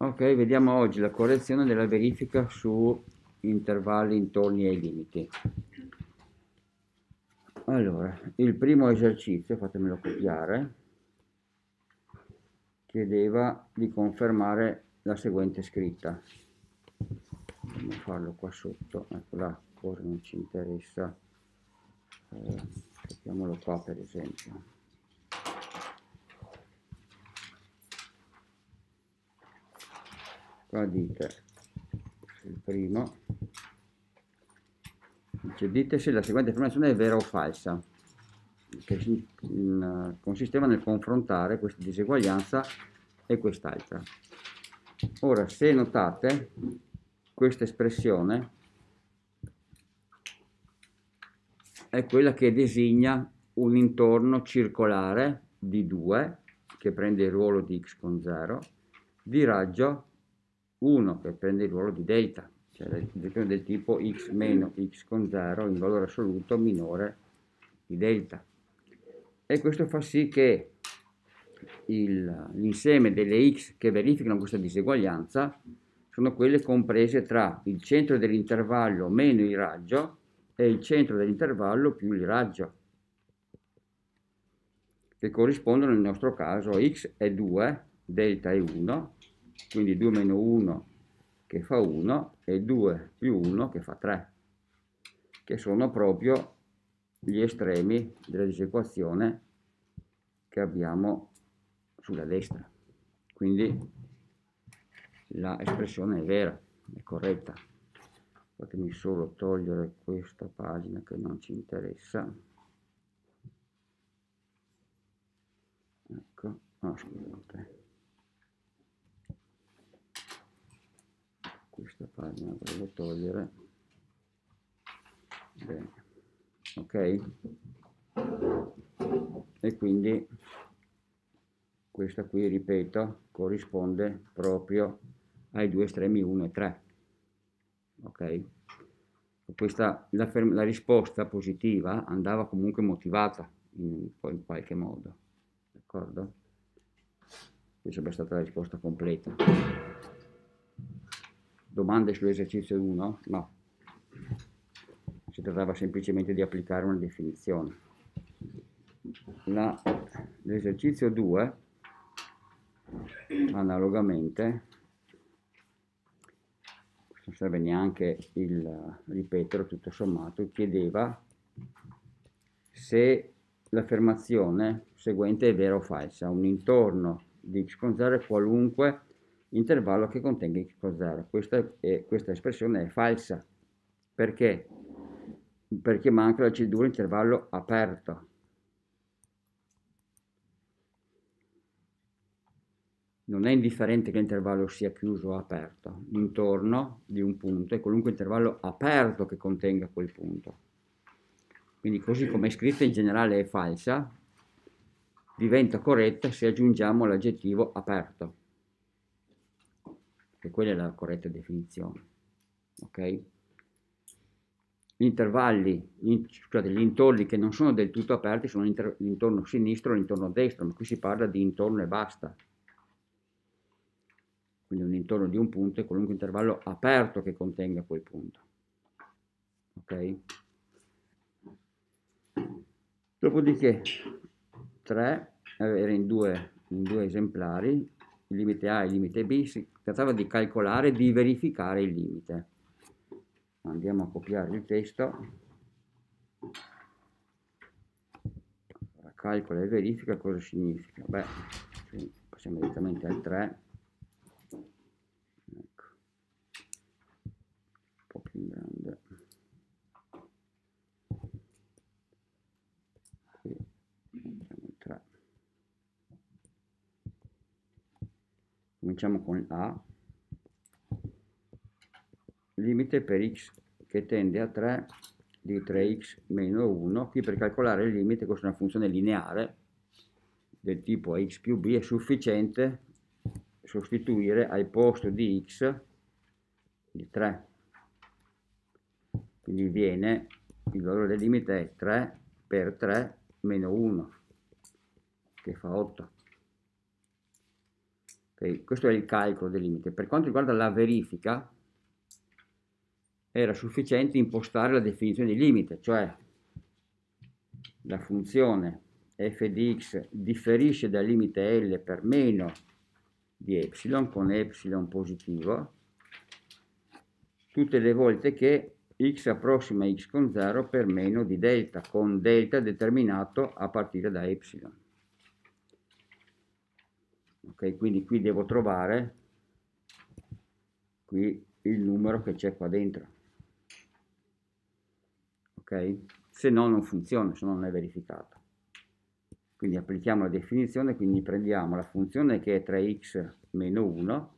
Ok, vediamo oggi la correzione della verifica su intervalli intorni ai limiti. Allora, il primo esercizio, fatemelo copiare, chiedeva di confermare la seguente scritta. Andiamo a farlo qua sotto, ecco là, cosa non ci interessa. Mettiamolo qua per esempio. Qua dite il primo, cioè dite se la seguente affermazione è vera o falsa, che consisteva nel confrontare questa diseguaglianza e quest'altra. Ora, se notate, questa espressione è quella che designa un intorno circolare di 2, che prende il ruolo di x con 0, di raggio 1, che prende il ruolo di delta, cioè del tipo x meno x con 0 in valore assoluto minore di delta. E questo fa sì che l'insieme delle x che verificano questa diseguaglianza sono quelle comprese tra il centro dell'intervallo meno il raggio e il centro dell'intervallo più il raggio, che corrispondono nel nostro caso x è 2, delta è 1, quindi 2 meno 1 che fa 1 e 2 più 1 che fa 3, che sono proprio gli estremi della disequazione che abbiamo sulla destra. Quindi la espressione è vera, è corretta. Fatemi solo togliere questa pagina che non ci interessa. Ecco, no, scusate. Questa pagina volevo togliere. Bene, ok? E quindi questa qui, ripeto, corrisponde proprio ai due estremi 1 e 3. Ok? Questa, la risposta positiva andava comunque motivata in qualche modo, d'accordo? Qui sarebbe stata la risposta completa. Domande sull'esercizio 1? No, si trattava semplicemente di applicare una definizione. L'esercizio 2, analogamente, non serve neanche il ripetere, tutto sommato, chiedeva se l'affermazione seguente è vera o falsa: un intorno di x con 0 qualunque intervallo che contenga x con 0. Questa espressione è falsa. Perché? Perché manca la cedura intervallo aperto. Non è indifferente che l'intervallo sia chiuso o aperto. L'intorno di un punto è qualunque intervallo aperto che contenga quel punto. Quindi, così come è scritta, in generale è falsa, diventa corretta se aggiungiamo l'aggettivo aperto. Che quella è la corretta definizione, ok? Gli intervalli, scusate, gli intorni che non sono del tutto aperti sono l'intorno sinistro e l'intorno destro, ma qui si parla di intorno e basta. Quindi un intorno di un punto è qualunque intervallo aperto che contenga quel punto, ok? Dopodiché 3 era in due esemplari, il limite A e il limite B, si trattava di calcolare e di verificare il limite. Andiamo a copiare il testo. Calcola e verifica cosa significa? Beh, passiamo direttamente al 3. Ecco. Un po' più grande. Cominciamo con A, limite per x che tende a 3 di 3x meno 1, qui per calcolare il limite, questa è una funzione lineare del tipo ax più b, è sufficiente sostituire al posto di x il 3, quindi viene, il valore del limite è 3 per 3 meno 1, che fa 8. Okay, questo è il calcolo del limite. Per quanto riguarda la verifica, era sufficiente impostare la definizione di limite, cioè la funzione f di x differisce dal limite L per meno di epsilon, con epsilon positivo, tutte le volte che x approssima x con 0 per meno di delta, con delta determinato a partire da epsilon. Ok, quindi qui devo trovare qui il numero che c'è qua dentro. Ok, se no non funziona, se no non è verificato. Quindi applichiamo la definizione, quindi prendiamo la funzione che è 3x meno 1,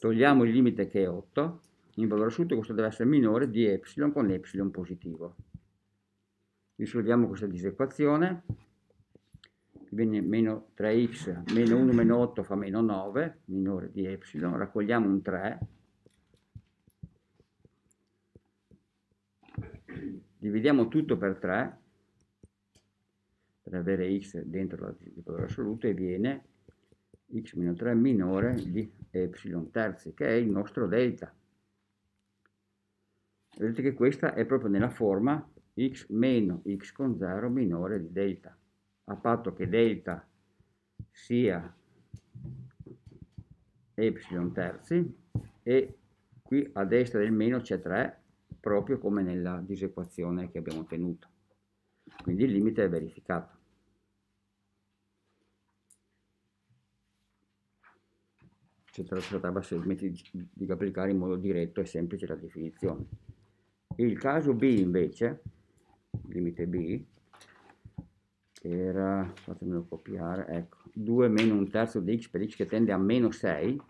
togliamo il limite che è 8, in valore assoluto questo deve essere minore di epsilon con epsilon positivo. Risolviamo questa disequazione, viene meno 3x, meno 1 meno 8 fa meno 9, minore di epsilon, raccogliamo un 3, dividiamo tutto per 3, per avere x dentro il valore assoluto, e viene x meno 3 minore di epsilon terzi, che è il nostro delta. Vedete che questa è proprio nella forma x meno x con 0 minore di delta, a patto che delta sia epsilon terzi, e qui a destra del meno c'è 3, proprio come nella disequazione che abbiamo ottenuto. Quindi il limite è verificato. Eccetera, eccetera, se smetti di applicare in modo diretto e semplice la definizione. Il caso B invece, limite B, era, fatemelo copiare, ecco, 2 meno un terzo di x per x che tende a meno 6,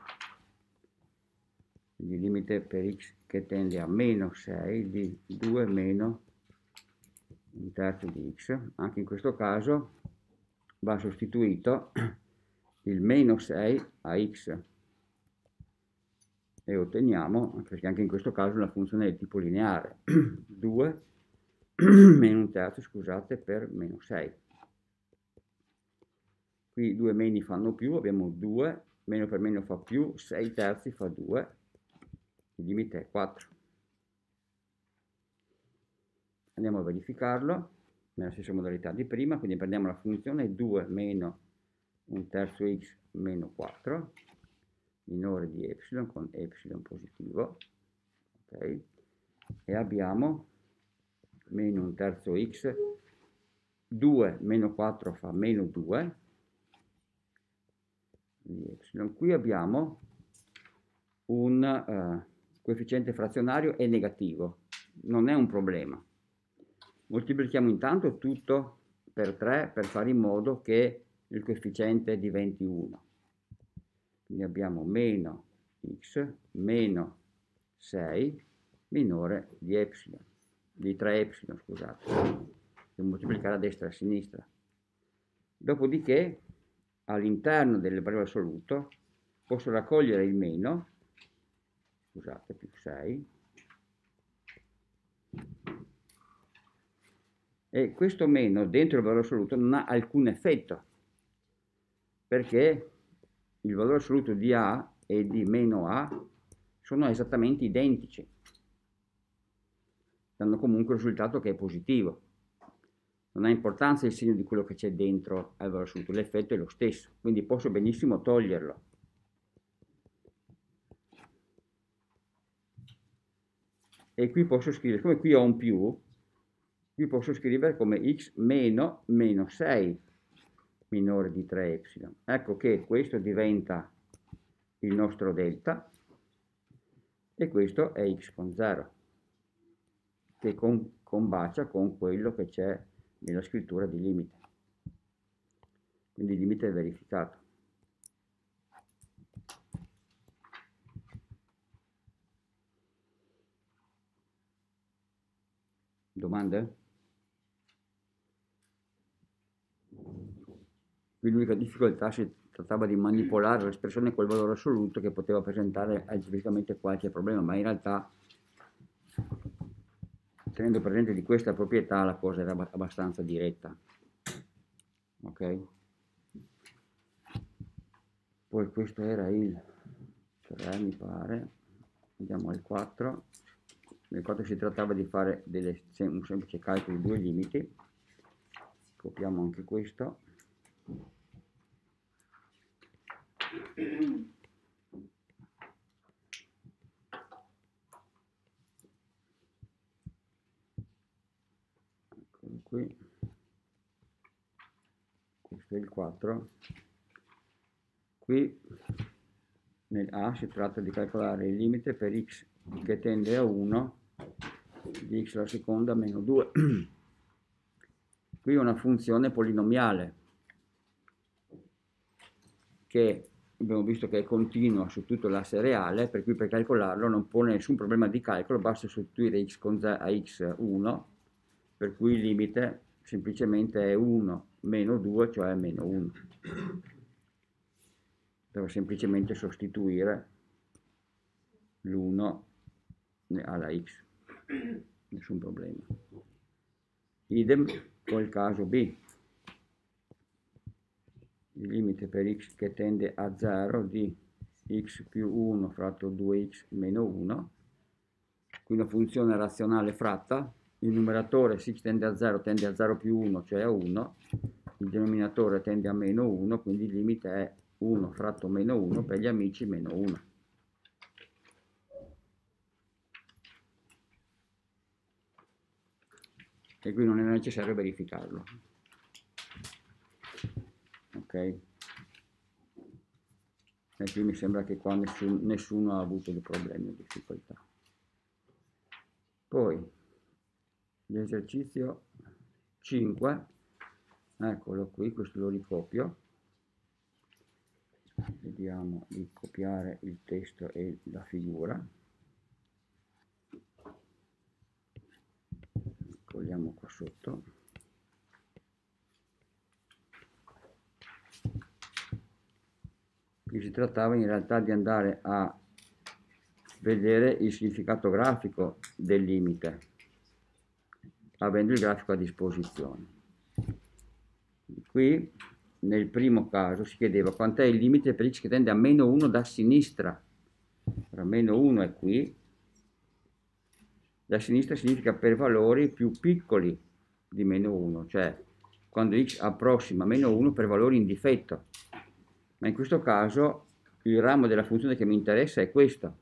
quindi il limite per x che tende a meno 6 di 2 meno un terzo di x. Anche in questo caso va sostituito il meno 6 a x e otteniamo, perché anche in questo caso la funzione è di tipo lineare, 2 meno un terzo, scusate, per meno 6. Qui 2 meni fanno più, abbiamo 2, meno per meno fa più, 6 terzi fa 2, il limite è 4. Andiamo a verificarlo nella stessa modalità di prima, quindi prendiamo la funzione 2 meno un terzo x meno 4 minore di epsilon con epsilon positivo, ok, e abbiamo meno un terzo x, 2 meno 4 fa meno 2 di epsilon. Qui abbiamo un coefficiente frazionario è negativo, non è un problema. Moltiplichiamo intanto tutto per 3 per fare in modo che il coefficiente diventi 1. Quindi abbiamo meno x meno 6 minore di epsilon, di 3 epsilon, scusate, devo moltiplicare a destra e a sinistra. Dopodiché all'interno del valore assoluto posso raccogliere il meno, scusate, più 6, e questo meno dentro il valore assoluto non ha alcun effetto, perché il valore assoluto di A e di meno A sono esattamente identici, danno comunque il risultato che è positivo, non ha importanza il segno di quello che c'è dentro al valore assoluto, l'effetto è lo stesso, quindi posso benissimo toglierlo. E qui posso scrivere, come qui ho un più, qui posso scrivere come x meno meno 6 minore di 3 epsilon. Ecco che questo diventa il nostro delta e questo è x con 0, che combacia con quello che c'è nella scrittura di limite. Quindi il limite è verificato. Domande? Qui l'unica difficoltà si trattava di manipolare l'espressione col valore assoluto, che poteva presentare algebricamente qualche problema, ma in realtà tenendo presente di questa proprietà la cosa era abbastanza diretta. Ok? Poi questo era il 3, mi pare, andiamo al 4. Nel 4 si trattava di fare un semplice calcolo di due limiti. Copiamo anche questo. Eccolo qui, questo è il 4. Qui nel A si tratta di calcolare il limite per x che tende a 1 di x alla seconda meno 2. Qui una funzione polinomiale che abbiamo visto che è continua su tutto l'asse reale, per cui per calcolarlo non pone nessun problema di calcolo, basta sostituire x con z a x1, per cui il limite semplicemente è 1 meno 2, cioè meno 1. Devo semplicemente sostituire l'1 alla x, nessun problema. Idem col caso B. Il limite per x che tende a 0 di x più 1 fratto 2x meno 1, qui una funzione razionale fratta, il numeratore se x tende a 0 più 1, cioè a 1, il denominatore tende a meno 1, quindi il limite è 1 fratto meno 1, per gli amici meno 1. E qui non è necessario verificarlo. Ok, e qui mi sembra che qua nessuno ha avuto dei problemi o difficoltà. Poi l'esercizio 5, eccolo qui, questo lo ricopio, vediamo di copiare il testo e la figura, cogliamo qua sotto. Qui si trattava in realtà di andare a vedere il significato grafico del limite, avendo il grafico a disposizione. Qui, nel primo caso, si chiedeva quant'è il limite per x che tende a meno 1 da sinistra. Allora, meno 1 è qui, da sinistra significa per valori più piccoli di meno 1, cioè quando x approssima meno 1 per valori in difetto. Ma in questo caso il ramo della funzione che mi interessa è questo,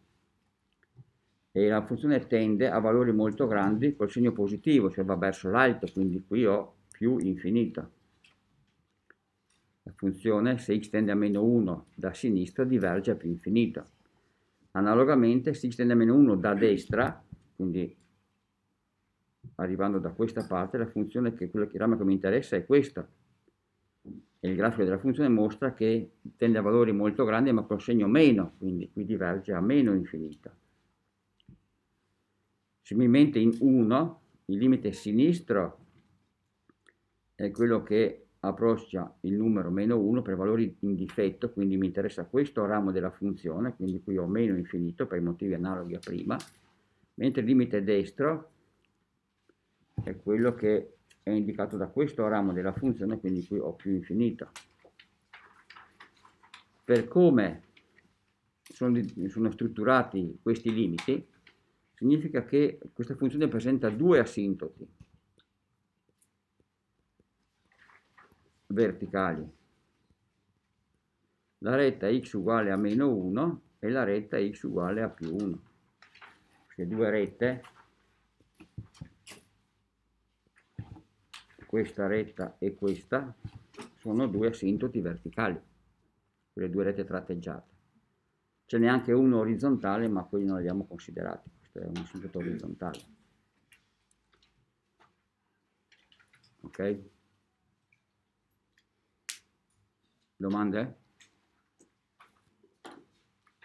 e la funzione tende a valori molto grandi col segno positivo, cioè va verso l'alto, quindi qui ho più infinito. La funzione se x tende a meno 1 da sinistra diverge a più infinito. Analogamente se x tende a meno 1 da destra, quindi arrivando da questa parte, la funzione che il ramo che mi interessa è questo. E il grafico della funzione mostra che tende a valori molto grandi ma col segno meno, quindi qui diverge a meno infinito. Similmente in 1 il limite sinistro è quello che approccia il numero meno 1 per valori in difetto, quindi mi interessa questo ramo della funzione, quindi qui ho meno infinito per motivi analoghi a prima, mentre il limite destro è quello che è indicato da questo ramo della funzione, quindi qui ho più infinito. Per come sono strutturati questi limiti, significa che questa funzione presenta due asintoti verticali, la retta x uguale a meno 1 e la retta x uguale a più 1. Queste due rette, questa retta e questa, sono due asintoti verticali, quelle due rette tratteggiate. Ce n'è anche uno orizzontale, ma quelli non li abbiamo considerati, questo è un asintoto orizzontale. Ok? Domande?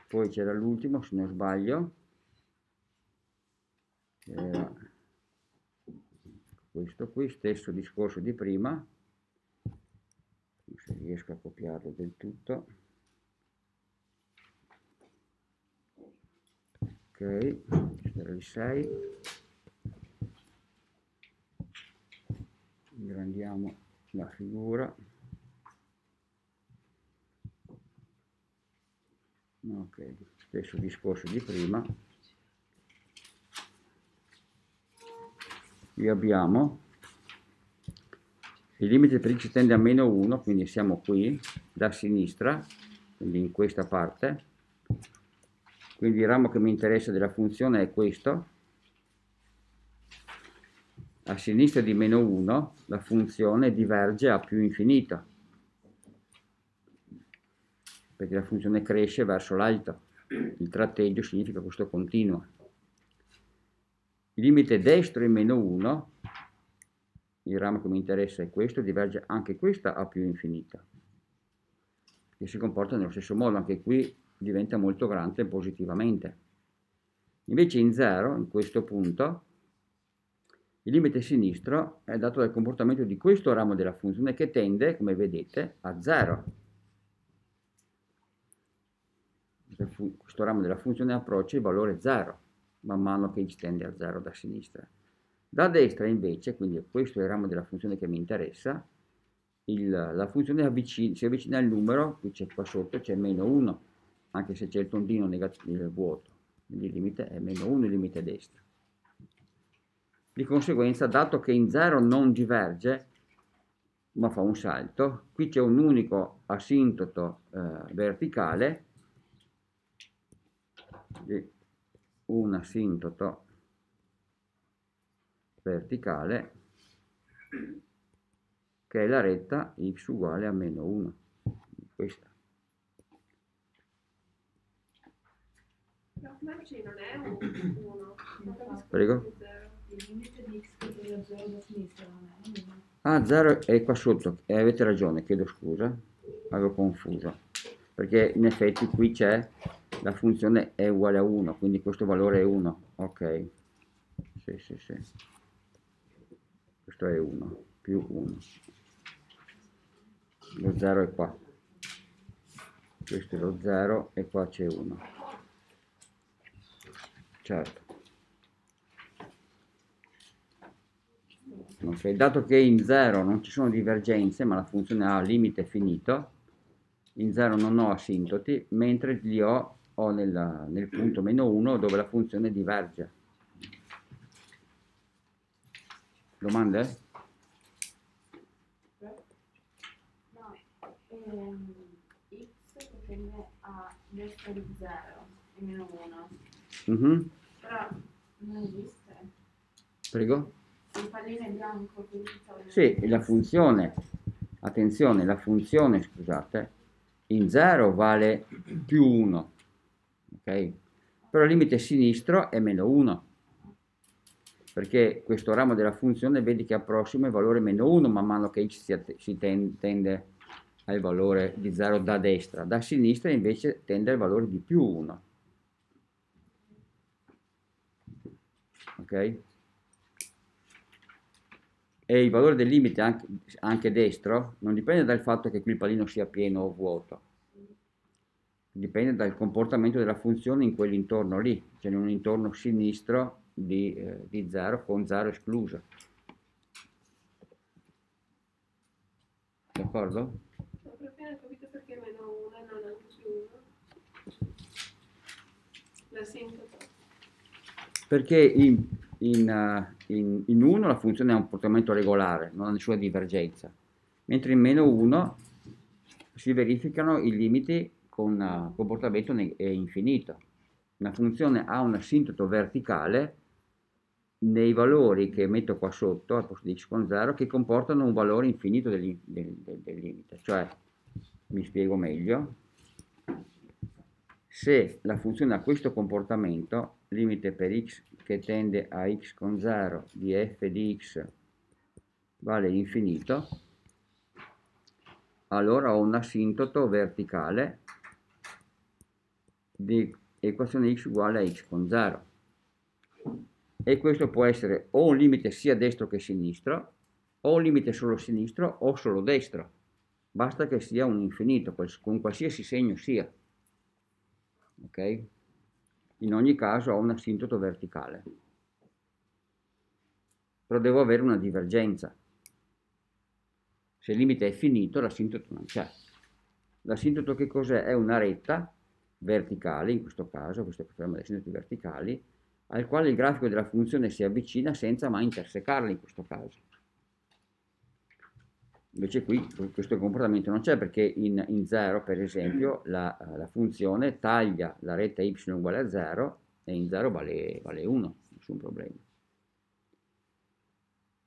Poi c'era l'ultimo, se non sbaglio, era questo qui, stesso discorso di prima, se riesco a copiarlo del tutto. Ok, questo era il 6, ingrandiamo la figura, ok, stesso discorso di prima. Qui abbiamo il limite per x tende a meno 1, quindi siamo qui da sinistra, quindi in questa parte, quindi il ramo che mi interessa della funzione è questo. A sinistra di meno 1 la funzione diverge a più infinito, perché la funzione cresce verso l'alto, il tratteggio significa questo continuo. Il limite destro di meno 1, il ramo che mi interessa è questo, diverge anche questa a più infinito, che si comporta nello stesso modo, anche qui diventa molto grande positivamente. Invece in 0, in questo punto, il limite sinistro è dato dal comportamento di questo ramo della funzione che tende, come vedete, a 0. Questo ramo della funzione approccia il valore 0, man mano che x tende a 0 da sinistra. Da destra invece, quindi questo è il ramo della funzione che mi interessa, la funzione si avvicina al numero, qui c'è qua sotto, c'è meno 1, anche se c'è il tondino negativo vuoto, quindi il limite è meno 1, il limite destro. Di conseguenza, dato che in 0 non diverge, ma fa un salto, qui c'è un unico asintoto verticale, un asintoto verticale, che è la retta x uguale a meno 1, questa. No, non è un 1. Prego. Il limite di x che tende a 0 da sinistra non è 1. Ah, 0 è qua sotto, avete ragione, chiedo scusa, avevo confuso, perché in effetti qui c'è la funzione è uguale a 1, quindi questo valore è 1, ok, sì, sì, sì, questo è 1, più 1, lo 0 è qua, questo è lo 0 e qua c'è 1, certo. Okay. Dato che in 0 non ci sono divergenze, ma la funzione ha limite finito, in 0 non ho asintoti, mentre li ho nel punto meno 1 dove la funzione diverge. Domande? No, x che tende a destra di 0 e meno 1. Però non esiste. Prego? Il pallino è bianco. Sì, la funzione, attenzione, la funzione, scusate, in 0 vale più 1, ok? Però il limite sinistro è meno 1, perché questo ramo della funzione vedi che approssima il valore meno 1 man mano che x si tende al valore di 0 da destra, da sinistra invece tende al valore di più 1, ok? E il valore del limite anche destro non dipende dal fatto che qui il pallino sia pieno o vuoto, dipende dal comportamento della funzione in quell'intorno lì, cioè in un intorno sinistro di 0 con 0 escluso. D'accordo? Non ho appena capito perché meno 1 non è più 1. La sintoto. Perché in 1 la funzione ha un comportamento regolare, non ha nessuna divergenza, mentre in meno 1 si verificano i limiti con comportamento infinito. Una funzione ha un asintoto verticale nei valori che metto qua sotto al posto di x con 0 che comportano un valore infinito del limite, cioè mi spiego meglio. Se la funzione ha questo comportamento, limite per x che tende a x con 0 di f di x vale infinito, allora ho un asintoto verticale di equazione x uguale a x con 0, e questo può essere o un limite sia destro che sinistro, o un limite solo sinistro o solo destro, basta che sia un infinito con qualsiasi segno sia. Ok? In ogni caso ho un asintoto verticale, però devo avere una divergenza. Se il limite è finito l'asintoto non c'è. L'asintoto che cos'è? È una retta verticali, in questo caso, questo programma di sintesi verticali, al quale il grafico della funzione si avvicina senza mai intersecarli in questo caso. Invece qui questo comportamento non c'è, perché in 0, per esempio, la funzione taglia la retta y uguale a 0 e in 0 vale 1, nessun problema.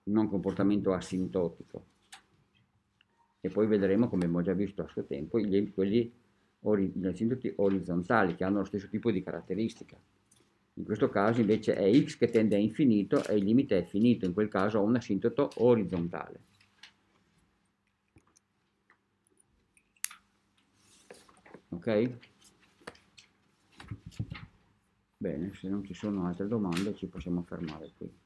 Non comportamento asintotico. E poi vedremo, come abbiamo già visto a suo tempo, gli asintoti orizzontali, che hanno lo stesso tipo di caratteristica. In questo caso invece è x che tende a infinito e il limite è finito, in quel caso ho un asintoto orizzontale. Ok? Bene, se non ci sono altre domande ci possiamo fermare qui.